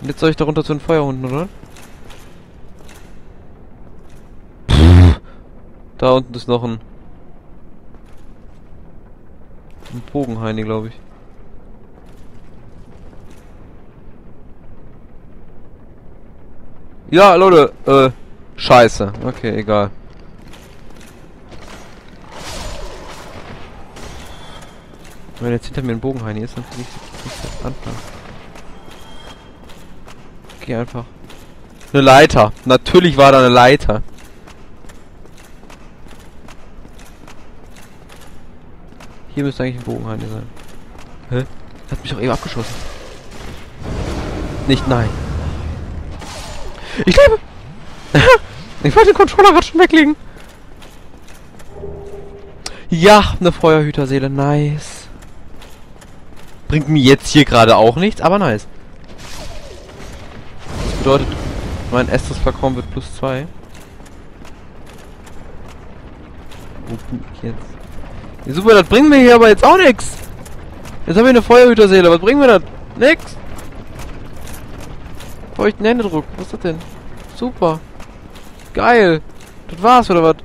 Und jetzt soll ich da runter zu den Feuerhunden, oder? Pff, da unten ist noch ein Bogenheini, glaube ich. Ja, Leute, scheiße. Okay, egal. Wenn jetzt hinter mir ein Bogenheini ist, dann kann ich nicht anfangen. Okay, einfach. Eine Leiter. Natürlich war da eine Leiter. Hier müsste eigentlich ein Bogenheini sein. Hä? Hat mich doch eben abgeschossen. Nicht, nein. Ich lebe! Ich wollte den Controller gerade schon weglegen. Ja, eine Feuerhüterseele. Nice. Bringt mir jetzt hier gerade auch nichts, aber nice. Das bedeutet, mein erstes Flakon wird +2. Wo bin ich jetzt? Ja, super, das bringt mir hier aber jetzt auch nichts. Jetzt haben wir eine Feuerhüterseele. Was bringt mir das? Nix. Feuchten Händedruck. Was ist das denn? Super. Geil. Das war's, oder was?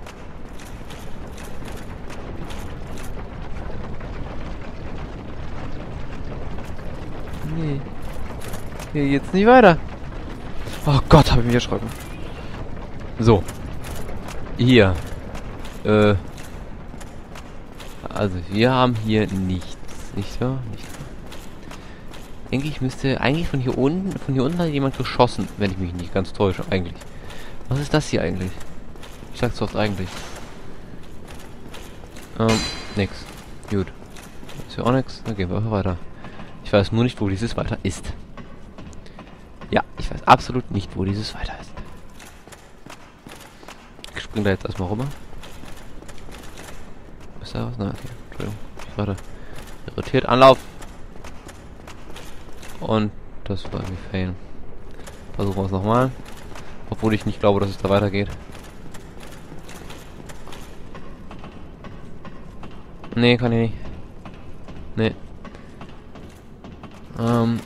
Nee. Hier geht's nicht weiter. Oh Gott, habe ich mich erschrocken. So. Hier. Also, wir haben hier nichts. Nicht wahr? Nichts. Eigentlich müsste... Eigentlich von hier unten... Von hier unten hat jemand geschossen, wenn ich mich nicht ganz täusche. Eigentlich. Was ist das hier eigentlich? Ich sag's oft eigentlich. Nix. Gut. Ist ja auch nix. Dann gehen wir einfach weiter. Ich weiß nur nicht, wo dieses Weiter ist. Ja, ich weiß absolut nicht, wo dieses Weiter ist. Ich spring da jetzt erstmal rüber. Ist da was? Nein, okay. Entschuldigung. Ich warte. Irritiert. Anlauf! Und das war irgendwie fail. Versuchen wir es nochmal. Obwohl ich nicht glaube, dass es da weitergeht. Nee, kann ich nicht. Nee. Kann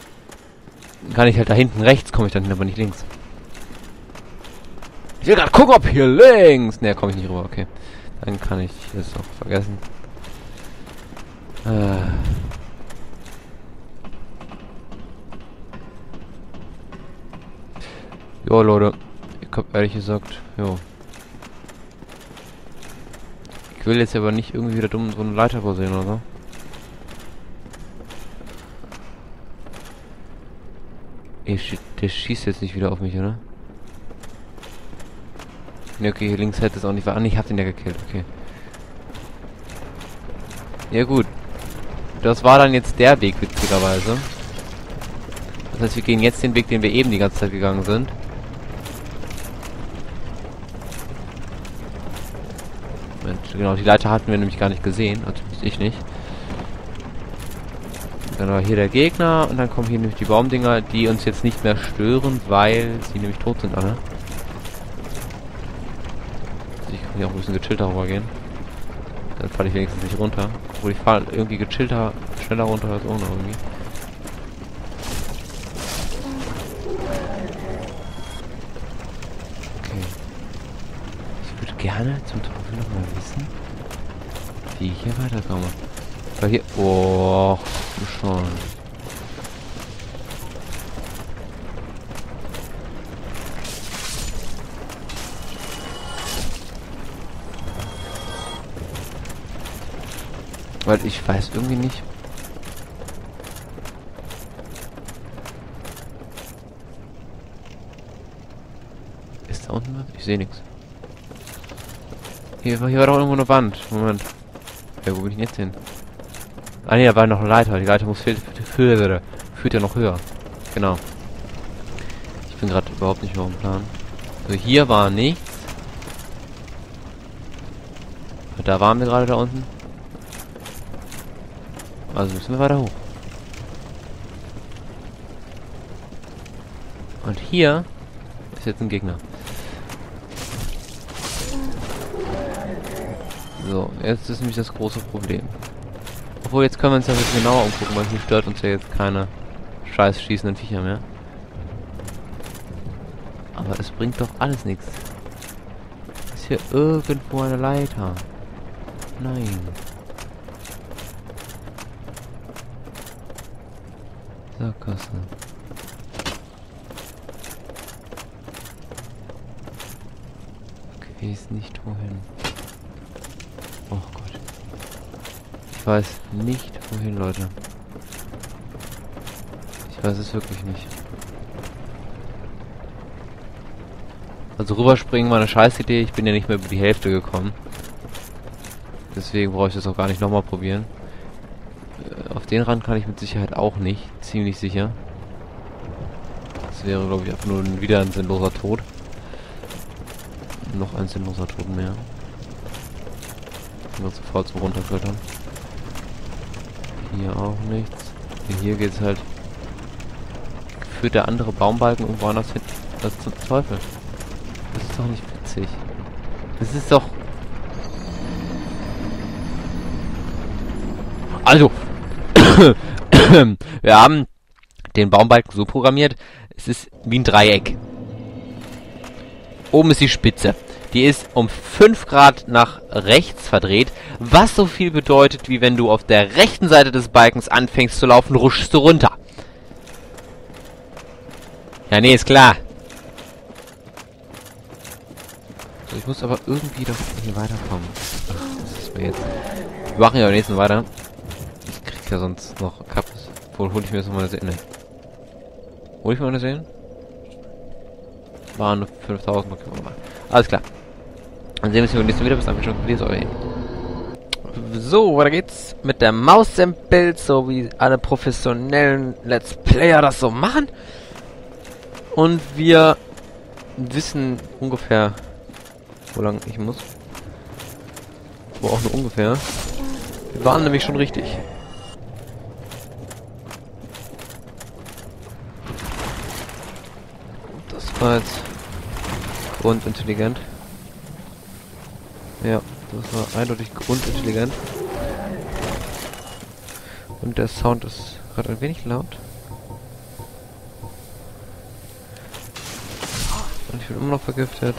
ich halt da hinten rechts, komme ich dann hin, aber nicht links. Ich will gerade gucken, ob hier links... Nee, komme ich nicht rüber, okay. Dann kann ich das auch vergessen. Jo, Leute. Ich hab ehrlich gesagt, jo. Ich will jetzt aber nicht irgendwie wieder dumm so eine Leiter vorsehen, oder so. Der schießt jetzt nicht wieder auf mich, oder? Ne, okay, hier links hätte es auch nicht... Ah, ich hab den ja gekillt, okay. Ja gut. Das war dann jetzt der Weg, witzigerweise. Das heißt, wir gehen jetzt den Weg, den wir eben die ganze Zeit gegangen sind. Moment, genau, die Leiter hatten wir nämlich gar nicht gesehen. Also ich nicht. Dann war hier der Gegner und dann kommen hier nämlich die Baumdinger, die uns jetzt nicht mehr stören, weil sie nämlich tot sind, alle. Also ich kann hier auch ein bisschen gechillter rübergehen. Dann falle ich wenigstens nicht runter. Obwohl ich falle irgendwie gechillter, schneller runter als ohne irgendwie. Okay. Ich würde gerne zum Teufel nochmal wissen, wie ich hier weiterkomme. Weil hier... Oh... Schon. Weil ich weiß irgendwie nicht. Ist da unten was? Ich sehe nichts. Hier war doch irgendwo eine Wand. Moment. Ja, wo bin ich denn jetzt hin? Ah ne, da war noch eine Leiter. Die Leiter muss führt ja noch höher. Genau. Ich bin gerade überhaupt nicht mehr auf dem Plan. So, hier war nichts. Da waren wir gerade da unten. Also müssen wir weiter hoch. Und hier ist jetzt ein Gegner. So, jetzt ist nämlich das große Problem. Obwohl, jetzt können wir uns ja ein bisschen genauer umgucken, weil hier stört uns ja jetzt keine scheiß schießenden Viecher mehr. Aber es bringt doch alles nichts. Ist hier irgendwo eine Leiter? Nein. Sackgasse. Okay, ist nicht wohin. Oh Gott. Ich weiß nicht wohin, Leute. Ich weiß es wirklich nicht. Also rüberspringen war eine Scheißidee. Ich bin ja nicht mehr über die Hälfte gekommen. Deswegen brauche ich das auch gar nicht nochmal probieren. Auf den Rand kann ich mit Sicherheit auch nicht. Ziemlich sicher. Das wäre, glaube ich, einfach nur wieder ein sinnloser Tod. Noch ein sinnloser Tod mehr. Ich muss sofort zum Runterklettern. Hier auch nichts. Hier geht's halt. Führt der andere Baumbalken irgendwo anders hin. Was zum Teufel? Das ist doch nicht witzig. Das ist doch... Also... Wir haben den Baumbalken so programmiert, es ist wie ein Dreieck. Oben ist die Spitze. Die ist um 5 Grad nach rechts verdreht, was so viel bedeutet, wie wenn du auf der rechten Seite des Balkens anfängst zu laufen, rutschst du runter. Ja, nee, ist klar. So, ich muss aber irgendwie doch hier weiterkommen. Das ist mir jetzt... Wir machen ja am nächsten weiter. Ich krieg ja sonst noch Kappes. Wohl hol ich mir jetzt nochmal eine Sehne. Hol ich mir eine Sehne? Waren 5000, okay, nochmal. Alles klar. Dann sehen wir uns beim nächsten Video. Bis dann, schon verlierst euch. So, weiter geht's mit der Maus im Bild, so wie alle professionellen Let's Player das so machen. Und wir wissen ungefähr, wo lang ich muss. Aber auch nur ungefähr. Wir waren nämlich schon richtig. Das war jetzt grundintelligent. Ja, das war eindeutig grundintelligent. Und der Sound ist gerade ein wenig laut. Und ich bin immer noch vergiftet.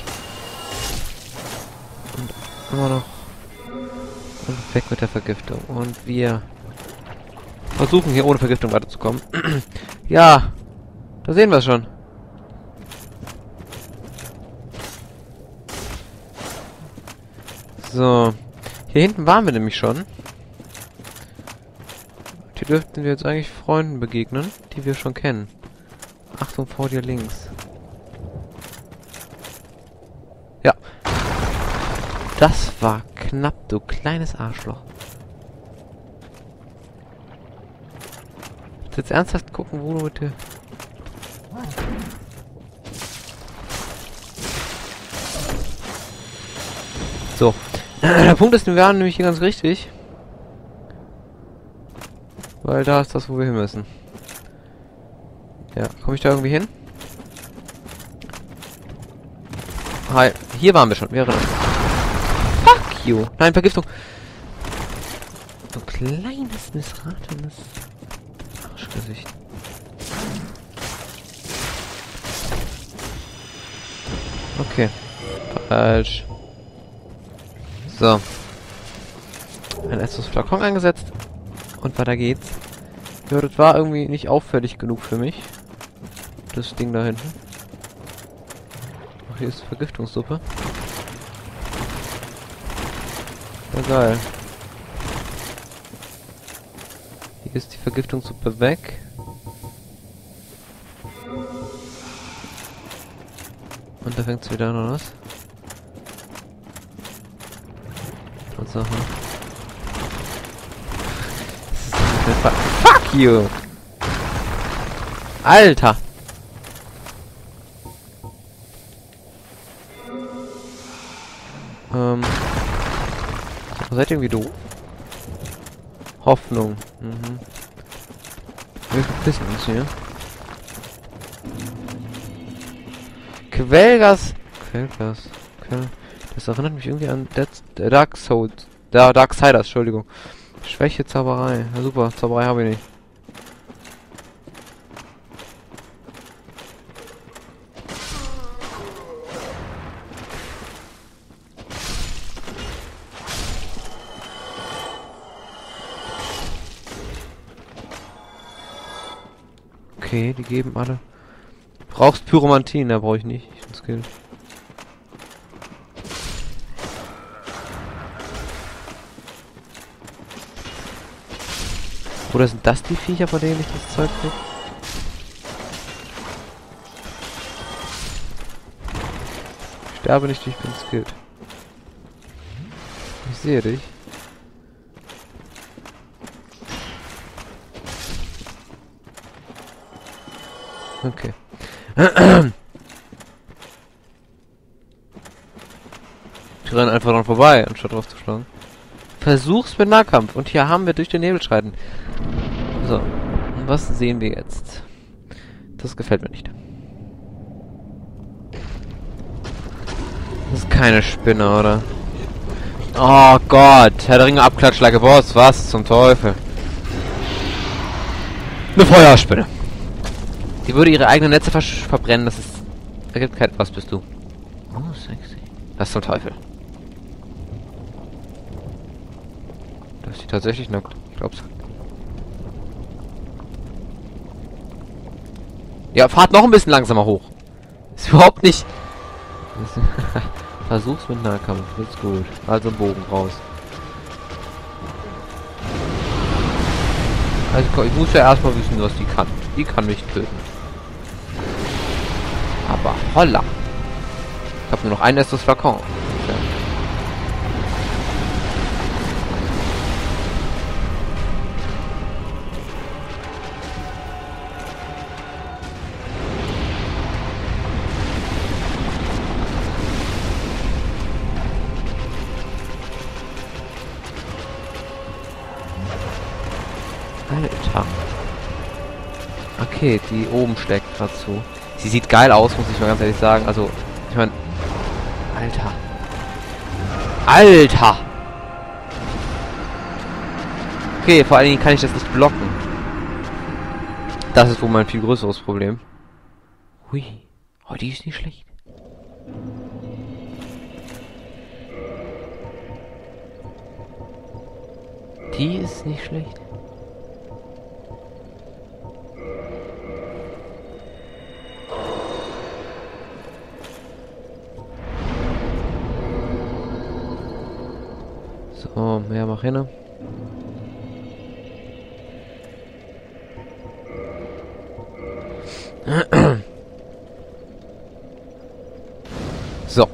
Und immer noch... Und weg mit der Vergiftung. Und wir versuchen hier ohne Vergiftung weiterzukommen. Ja, da sehen wir es schon. So. Hier hinten waren wir nämlich schon. Hier dürften wir jetzt eigentlich Freunden begegnen, die wir schon kennen. Achtung, vor dir links. Ja. Das war knapp, du kleines Arschloch. Willst du jetzt ernsthaft gucken, wo du mit dir... So. Der Punkt ist, wir waren nämlich hier ganz richtig. Weil da ist das, wo wir hin müssen. Ja, komme ich da irgendwie hin? Hi. Hier waren wir schon. Wir erinnern uns. Fuck you. Nein, Vergiftung. Du kleines, missratenes Arschgesicht. Okay. Falsch. So. Ein erstes Flakon eingesetzt. Und weiter geht's. Ja, das war irgendwie nicht auffällig genug für mich. Das Ding da hinten. Ach, hier ist Vergiftungssuppe. Ja, geil. Hier ist die Vergiftungssuppe weg. Und da fängt's wieder an, oder was? Sachen. Fuck you! Alter! Seid ihr irgendwie doof? Hoffnung. Mhm. Wir verpissen uns hier. Quellgas! Quellgas. Das erinnert mich irgendwie an Dark Souls. Dark Siders, Entschuldigung. Schwäche, Zauberei. Ja, super, Zauberei habe ich nicht. Okay, die geben alle. Du brauchst Pyromantin, da brauche ich nicht. Den Skill. Oder sind das die Viecher, bei denen ich das Zeug kriege? Ich sterbe nicht, ich bin skilled. Ich sehe dich. Okay. Ich renne einfach dran vorbei, anstatt drauf zu schlagen. Versuch's mit Nahkampf. Und hier haben wir durch den Nebel schreiten. So. Und was sehen wir jetzt? Das gefällt mir nicht. Das ist keine Spinne, oder? Oh Gott. Herr der Ringe, Abklatschlage Boss. Was zum Teufel? Eine Feuerspinne. Die würde ihre eigenen Netze verbrennen. Das ist... Da gibt kein... Was bist du? Oh, sexy. Was zum Teufel? Das ist die tatsächlich nackt. Ich glaub's. Ja, fahrt noch ein bisschen langsamer hoch. Ist überhaupt nicht... Versuch's mit Nahkampf. Wird's gut. Also Bogen raus. Also ich muss ja erstmal wissen, was die kann. Die kann mich töten. Aber holla. Ich hab nur noch ein erstes Flakon. Okay. Alter. Okay, die oben schlägt gerade zu. Sie sieht geil aus, muss ich mal ganz ehrlich sagen. Also, ich meine... Alter. Alter! Okay, vor allen Dingen kann ich das nicht blocken. Das ist wohl mein viel größeres Problem. Hui. Oh, die ist nicht schlecht. Die ist nicht schlecht. So, mehr mach hin. So.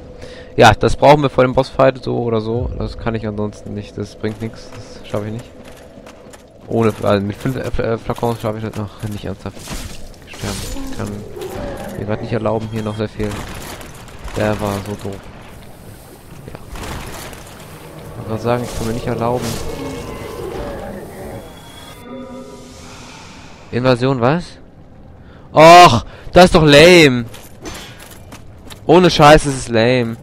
Ja, das brauchen wir vor dem Bossfight, so oder so. Das kann ich ansonsten nicht. Das bringt nichts. Das schaffe ich nicht. Ohne, also mit 5 Flakons schaffe ich das noch nicht ernsthaft. Sterben. Ich kann mir gerade nicht erlauben, hier noch sehr viel. Der war so doof. Mal sagen, ich kann mir nicht erlauben. Invasion, was? Och, das ist doch lame. Ohne Scheiß ist es lame.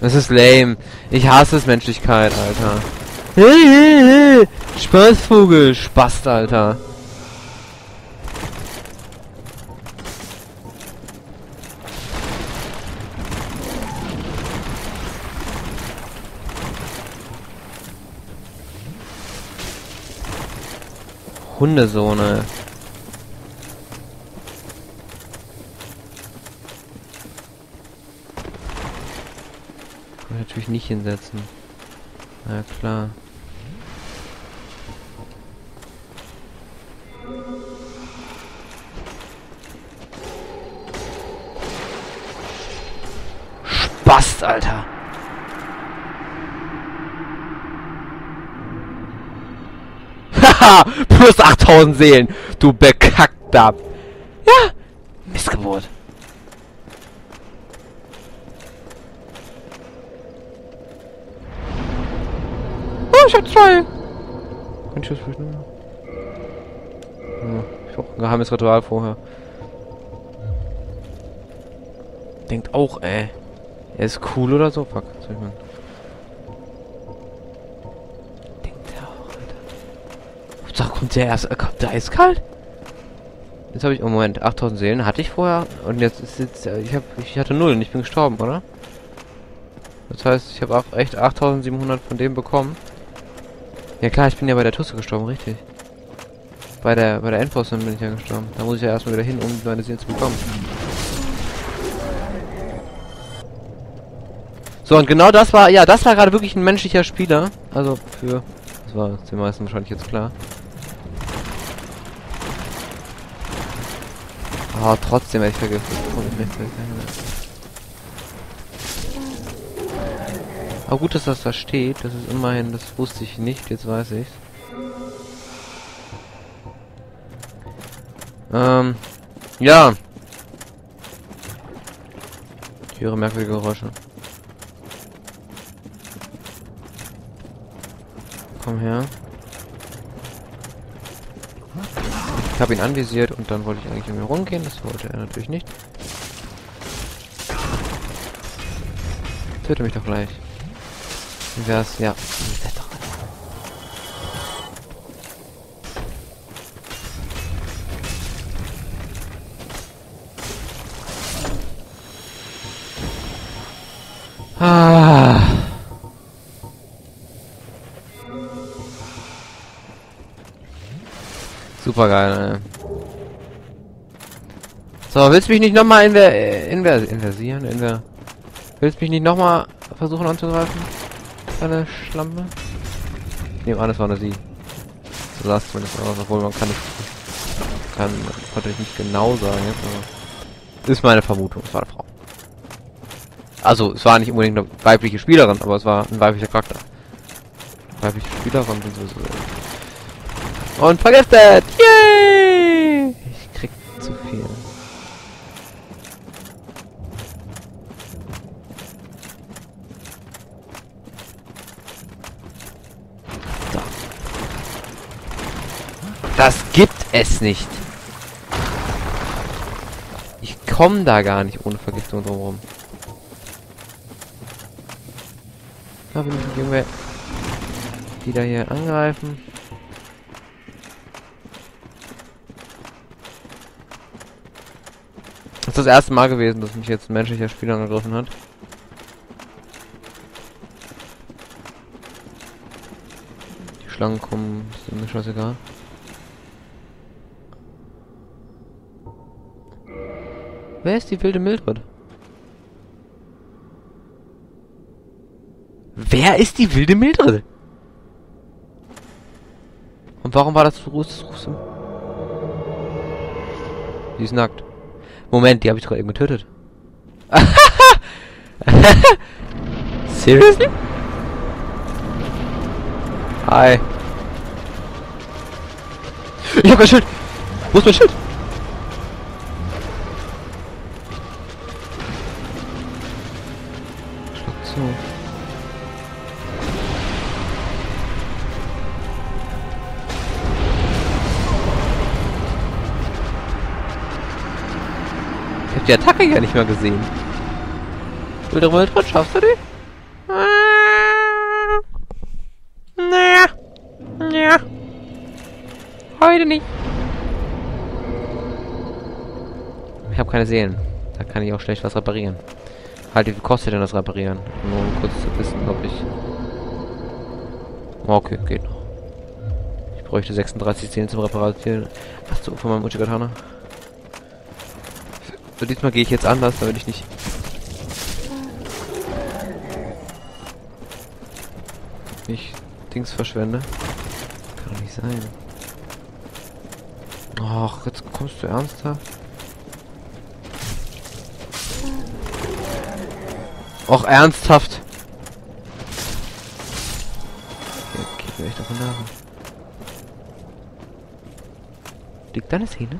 Das ist lame. Ich hasse es, Menschlichkeit, Alter. Hey, hey, hey. Spaßvogel, Spast, Alter. Hundesohne. Kann ich natürlich nicht hinsetzen. Na klar. Spaß, Alter. Plus 8000 Seelen, du bekackter. Ja, Missgeburt. Oh, ich hab 2. Kann ich das vielleicht noch? Ich brauch ein geheimes Ritual vorher. Denkt auch, ey. Er ist cool oder so? Fuck, soll ich mal. Doch, kommt der erst. Kommt der eiskalt? Jetzt habe ich. Oh, Moment, 8000 Seelen hatte ich vorher. Und jetzt ist jetzt. Ich hatte 0 und ich bin gestorben, oder? Das heißt, ich habe echt 8700 von dem bekommen. Ja, klar, ich bin ja bei der Tusse gestorben, richtig. Bei der Endboss-Mission bin ich ja gestorben. Da muss ich ja erstmal wieder hin, um meine Seelen zu bekommen. So, und genau das war, ja, das war gerade wirklich ein menschlicher Spieler. Also für, das war den meisten wahrscheinlich jetzt klar. Ah, oh, trotzdem hätte ich vergiftet. Aber gut, dass das da steht. Das ist immerhin, das wusste ich nicht, jetzt weiß ich's. Ja. Ich höre merkwürdige Geräusche. Komm her. Ich habe ihn anvisiert und dann wollte ich eigentlich um ihn rumgehen. Das wollte er natürlich nicht. Töte mich doch gleich. Wie wär's? Ja. Ah. Super geil, ey. So, willst du mich nicht nochmal willst du mich nicht nochmal versuchen anzugreifen? Eine Schlampe? Ich nehme an, das war nur sie. So sah es zumindest aus, obwohl man konnte ich nicht genau sagen jetzt, aber ist meine Vermutung, es war eine Frau. Also, es war nicht unbedingt eine weibliche Spielerin, aber es war ein weiblicher Charakter. Weibliche Spielerin sind sowieso. Und vergiftet! Yay! Ich krieg zu viel. So. Das gibt es nicht! Ich komme da gar nicht ohne Vergiftung drumherum. Da bin ich irgendwie wieder hier angreifen. Das ist das erste Mal gewesen, dass mich jetzt ein menschlicher Spieler angegriffen hat. Die Schlangen kommen, ist mir scheißegal. Wer ist die wilde Mildred? Wer ist die wilde Mildred? Und warum war das so großes Rufsum? Die ist nackt. Moment, die habe ich doch eben getötet. Seriously? Hi. Ich hab kein Schild. Wo ist mein Schild? Schlag zu. Die Attacke ja nicht mehr gesehen. Wilde Mildred, schaffst du die? Naja. Naja. Heute nicht. Ich habe keine Seelen. Da kann ich auch schlecht was reparieren. Halt, wie viel kostet denn das Reparieren? Nur um kurz zu wissen, glaube ich. Okay, geht noch. Ich bräuchte 36 Seelen zum Reparieren. Ach so, von meinem Uchigatana. So, diesmal gehe ich jetzt anders, damit ich nicht... Dings verschwende. Kann doch nicht sein. Och, jetzt kommst du ernsthaft? Och, ernsthaft! Geht mir echt auf den Namen. Liegt da eine Szene?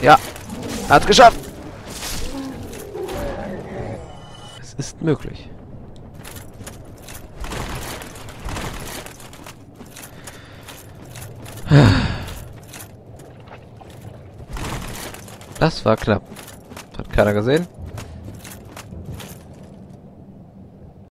Ja, hat's geschafft. Es ist möglich. Das war knapp. Hat keiner gesehen.